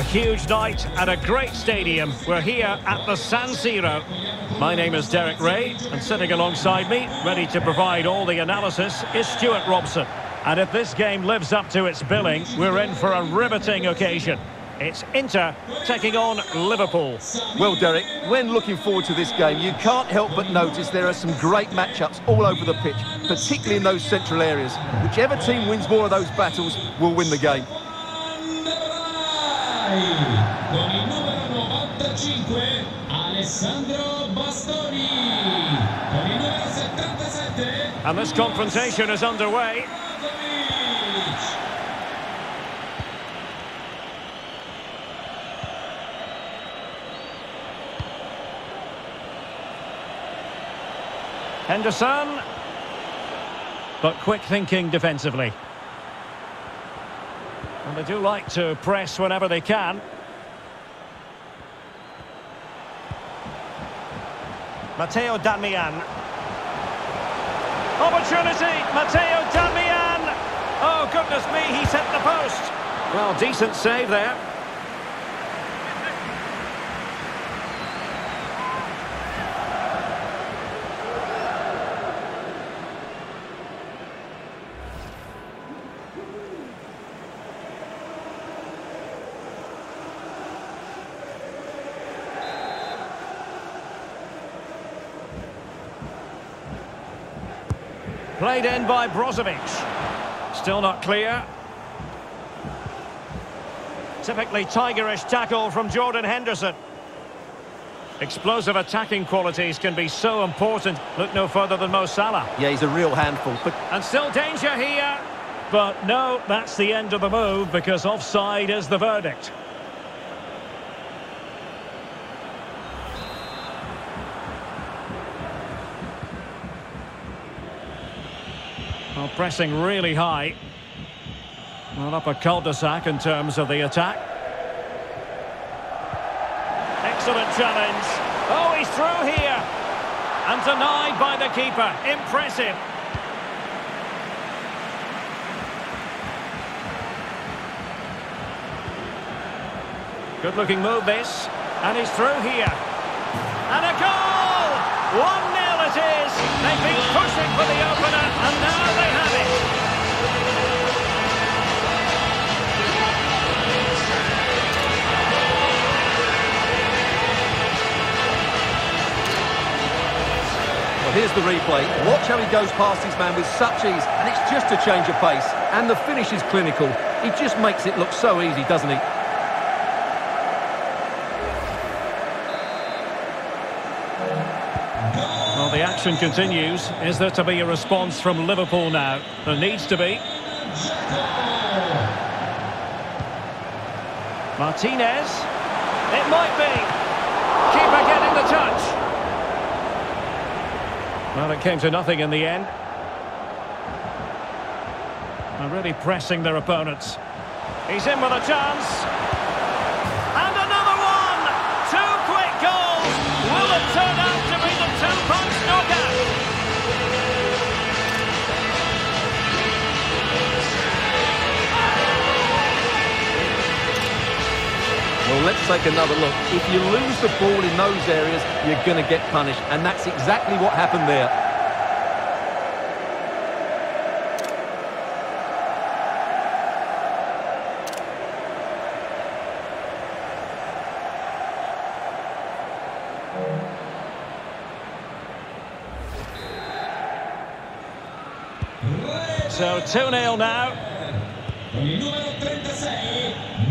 A huge night at a great stadium. We're here at the San Siro. My name is Derek Ray, and sitting alongside me, ready to provide all the analysis, is Stuart Robson. And if this game lives up to its billing, we're in for a riveting occasion. It's Inter taking on Liverpool. Well, Derek, when looking forward to this game, you can't help but notice there are some great matchups all over the pitch, particularly in those central areas. Whichever team wins more of those battles will win the game. Con il numero 95 Alessandro Bastoni. Con il numero 77. And this confrontation is underway. Henderson, but quick thinking defensively. And they do like to press whenever they can. Matteo Damian. Opportunity! Matteo Damian! Oh, goodness me, he's hit the post. Well, decent save there. Played in by Brozovic. Still not clear. Typically tigerish tackle from Jordan Henderson. Explosive attacking qualities can be so important. Look no further than Mo Salah. Yeah, he's a real handful. And still danger here. But no, that's the end of the move because offside is the verdict. Well, pressing really high. Well, up a cul-de-sac in terms of the attack. Excellent challenge. Oh, he's through here. And denied by the keeper. Impressive. Good-looking move, this. And he's through here. And a goal! 1-0. It is. They've been pushing for the opener, and now they have it. Well, here's the replay. Watch how he goes past his man with such ease, and it's just a change of pace. And the finish is clinical. He just makes it look so easy, doesn't he? The action continues. Is there to be a response from Liverpool now? There needs to be. Martinez. It might be. Keeper getting the touch. Well, it came to nothing in the end. They're really pressing their opponents. He's in with a chance. Well, let's take another look. If you lose the ball in those areas, you're going to get punished. And that's exactly what happened there. So 2-0 now. Numero 36,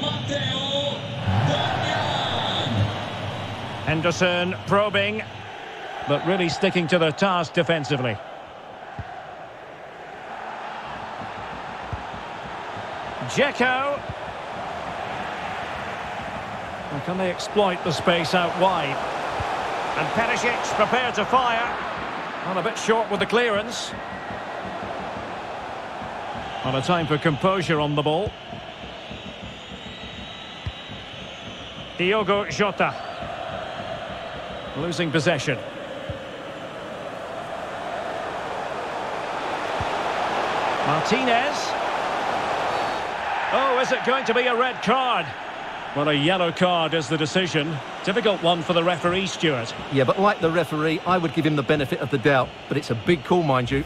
Matteo Damian. Henderson probing, but really sticking to their task defensively. Dzeko. And can they exploit the space out wide? And Perisic prepared to fire. And a bit short with the clearance. On a time for composure on the ball. Diogo Jota. Losing possession. Martinez. Oh, is it going to be a red card? Well, a yellow card is the decision. Difficult one for the referee, Stuart. Yeah, but like the referee, I would give him the benefit of the doubt. But it's a big call, mind you.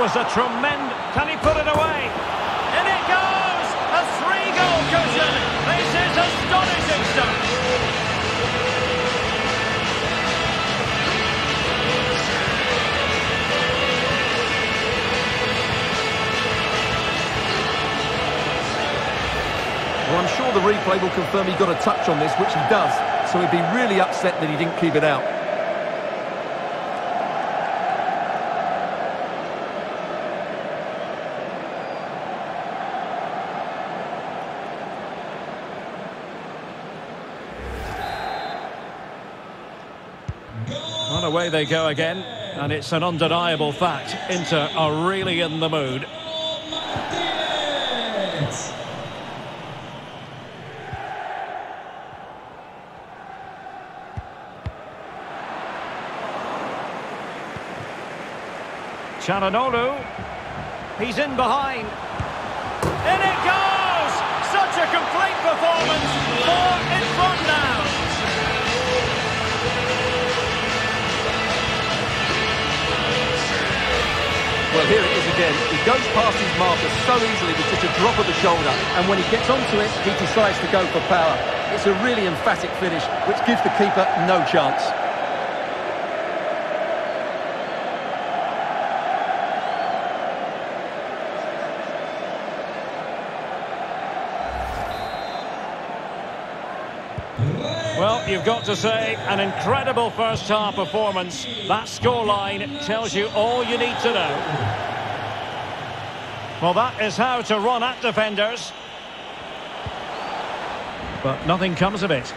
Was a tremendous... Can he put it away? And it goes! A three-goal cushion! This is astonishing stuff! Well, I'm sure the replay will confirm he got a touch on this, which he does, so he'd be really upset that he didn't keep it out. And away they go again, and it's an undeniable fact. Inter are really in the mood. Martinez. Chananolu, he's in behind. In it goes! Such a complete performance. 4 in front now. Well, here it is again. He goes past his marker so easily with just a drop of the shoulder. And when he gets onto it, he decides to go for power. It's a really emphatic finish, which gives the keeper no chance. Well, you've got to say, an incredible first-half performance. That scoreline tells you all you need to know. Well, that is how to run at defenders. But nothing comes of it.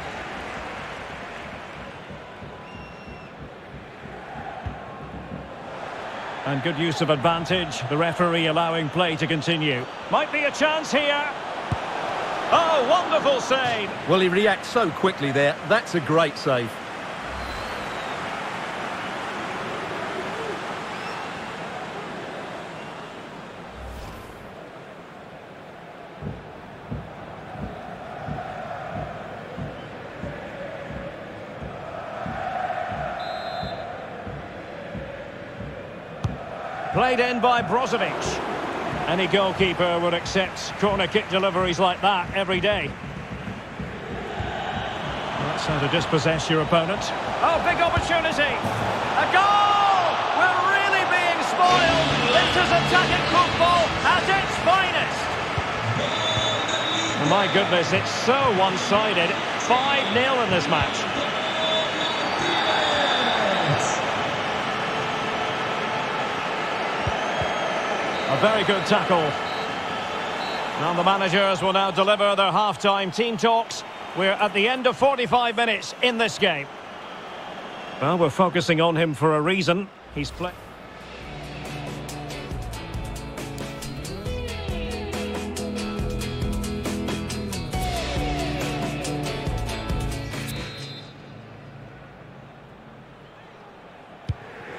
And good use of advantage. The referee allowing play to continue. Might be a chance here. Oh, wonderful save! Well, he reacts so quickly there. That's a great save. Played in by Brozovic. Any goalkeeper would accept corner kick deliveries like that every day. That's how to dispossess your opponent. Oh, big opportunity! A goal! We're really being spoiled! Inter's attacking football at its finest! Oh, my goodness, it's so one-sided. 5-0 in this match. A very good tackle. And the managers will now deliver their half-time team talks. We're at the end of 45 minutes in this game. Well, we're focusing on him for a reason. He's played...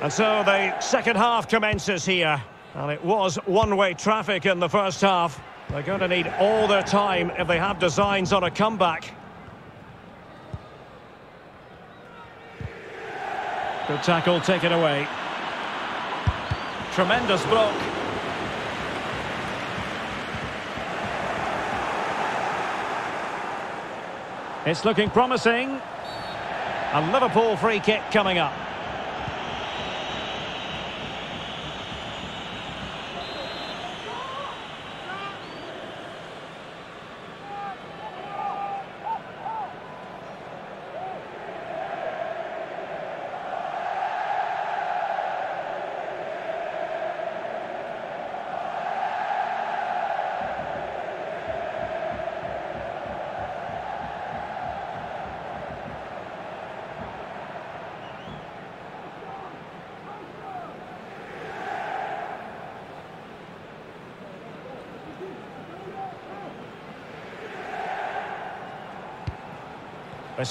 And so the second half commences here. And it was one-way traffic in the first half. They're going to need all their time if they have designs on a comeback. Good tackle taken away. Tremendous block. It's looking promising. A Liverpool free kick coming up.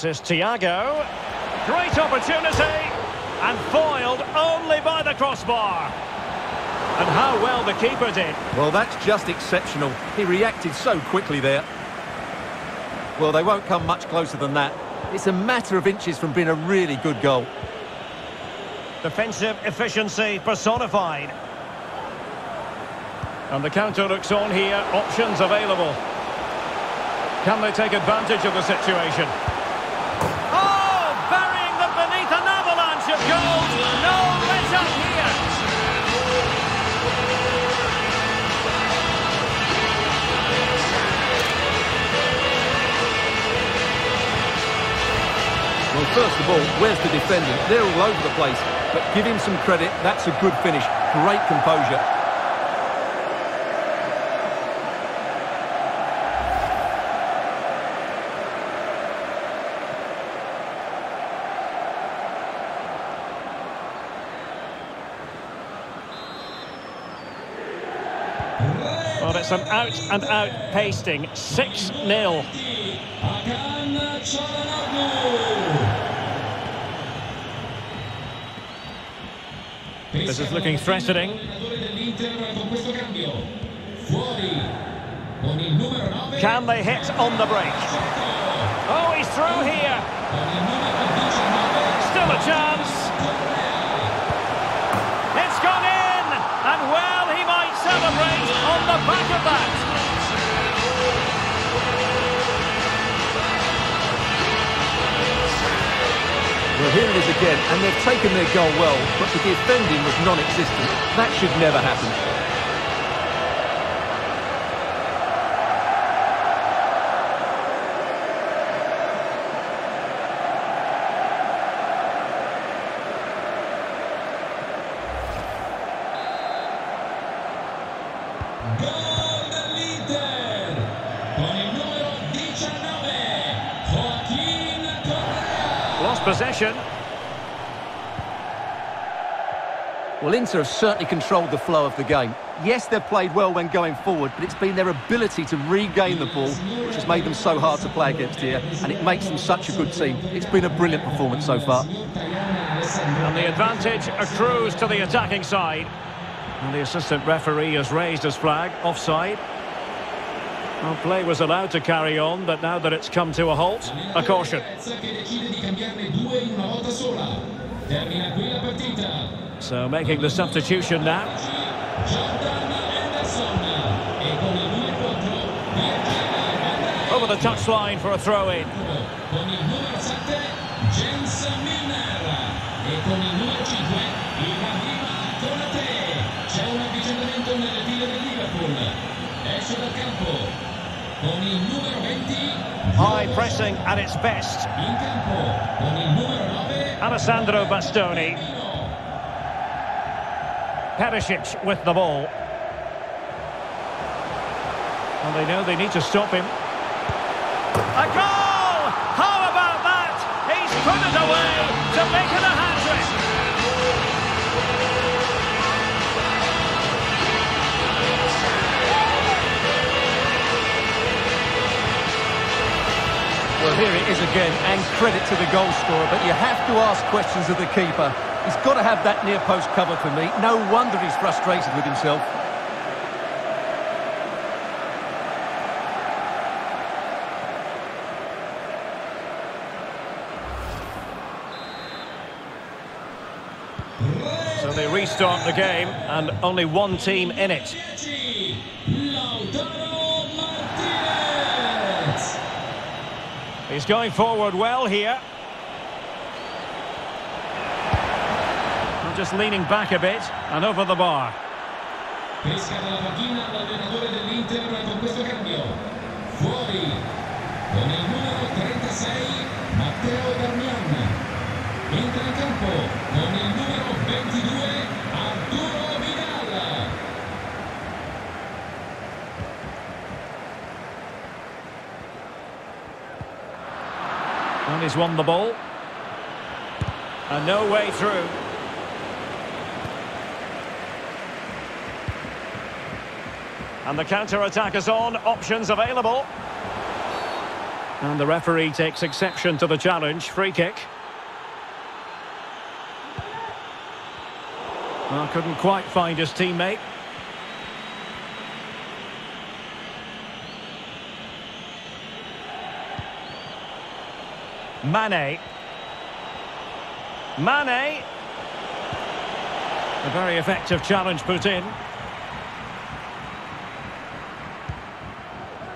This is Thiago. Great opportunity, and foiled only by the crossbar. And how well the keeper did. Well, that's just exceptional. He reacted so quickly there. Well, they won't come much closer than that. It's a matter of inches from being a really good goal. Defensive efficiency personified. And the counter looks on here. Options available. Can they take advantage of the situation? Oh, burying them beneath an avalanche of goals. No let-up here. Well, first of all, where's the defender? They're all over the place. But give him some credit. That's a good finish. Great composure. Well, it's an out-and-out pasting, 6-0. This is looking threatening. Can they hit on the break? Oh, he's through here. Still a chance. It's gone in, and well, he might celebrate on the back of that. Well, here it is again, and they've taken their goal well, but the defending was non-existent. That should never happen. Possession. Well, Inter have certainly controlled the flow of the game. Yes, they've played well when going forward, but it's been their ability to regain the ball which has made them so hard to play against here, and it makes them such a good team. It's been a brilliant performance so far. And the advantage accrues to the attacking side. And the assistant referee has raised his flag, offside. Well, play was allowed to carry on, but now that it's come to a halt, a caution. So making the substitution now. Over the touchline for a throw-in. High pressing at its best. Alessandro Bastoni. Perisic with the ball. And they know they need to stop him. A goal! How about that? He's put it away to make it a hat-trick. Well, here it is again, and credit to the goal scorer, but you have to ask questions of the keeper. He's got to have that near post cover for me. No wonder he's frustrated with himself. So they restart the game, and only one team in it. He's going forward well here. Just leaning back a bit and over the bar. And he's won the ball. And no way through. And the counter-attack is on. Options available. And the referee takes exception to the challenge. Free kick. Well, couldn't quite find his teammate. Mane. A very effective challenge put in.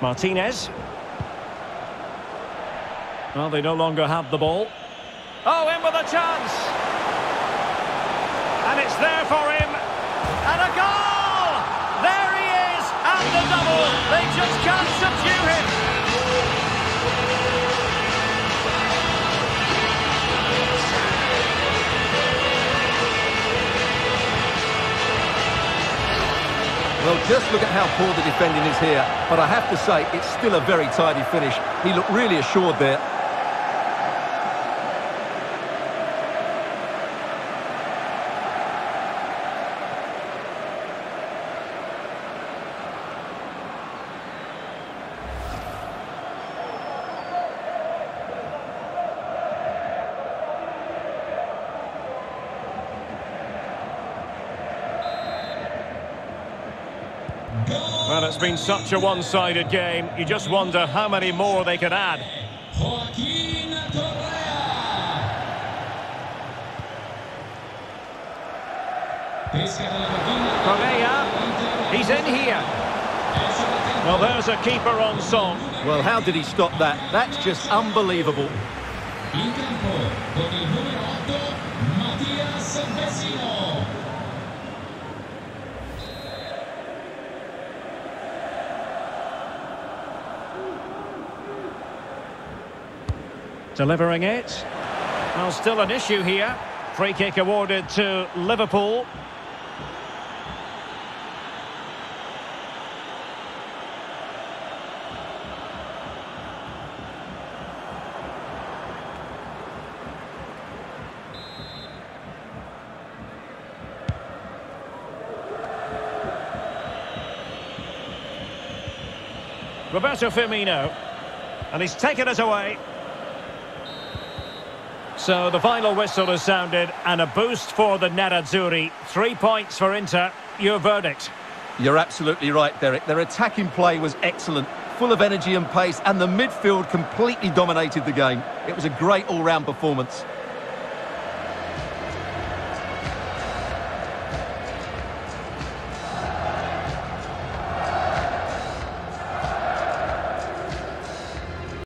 Martinez. Well, they no longer have the ball. Oh, in with a chance! And it's there for him. And a goal! There he is! And the double! They just can't subdue him! Well, just look at how poor the defending is here. But I have to say, it's still a very tidy finish. He looked really assured there. Well, it's been such a one-sided game. You just wonder how many more they can add. Joaquin Correa. He's in here. Well, there's a keeper on song. Well, how did he stop that? That's just unbelievable. Delivering it. Well, still an issue here. Free kick awarded to Liverpool. Roberto Firmino. And he's taken it away. So the final whistle has sounded, and a boost for the Nerazzurri. 3 points for Inter. Your verdict? You're absolutely right, Derek. Their attacking play was excellent, full of energy and pace, and the midfield completely dominated the game. It was a great all-round performance.